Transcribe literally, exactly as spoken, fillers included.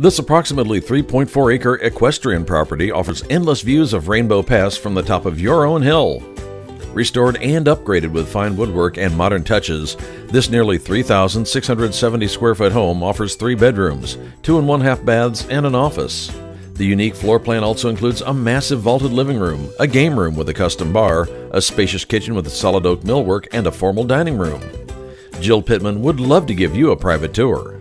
This approximately three point four acre equestrian property offers endless views of Rainbow Pass from the top of your own hill. Restored and upgraded with fine woodwork and modern touches, this nearly three thousand six hundred seventy square foot home offers three bedrooms, two and one half baths, and an office. The unique floor plan also includes a massive vaulted living room, a game room with a custom bar, a spacious kitchen with solid oak millwork, and a formal dining room. Jill Pittman would love to give you a private tour.